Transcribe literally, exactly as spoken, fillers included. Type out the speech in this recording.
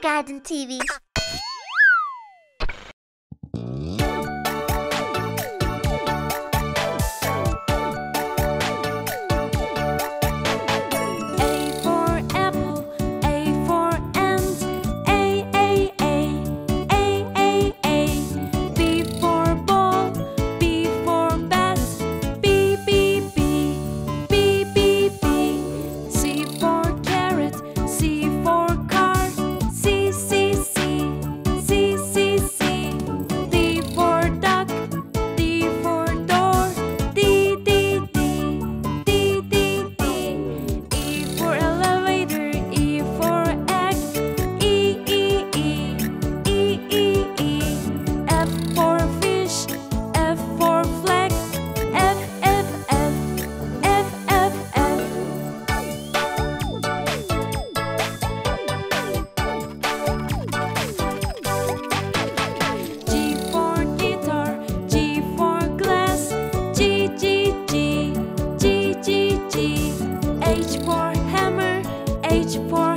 Kindergarden T V. G, G, G. H for hammer, H for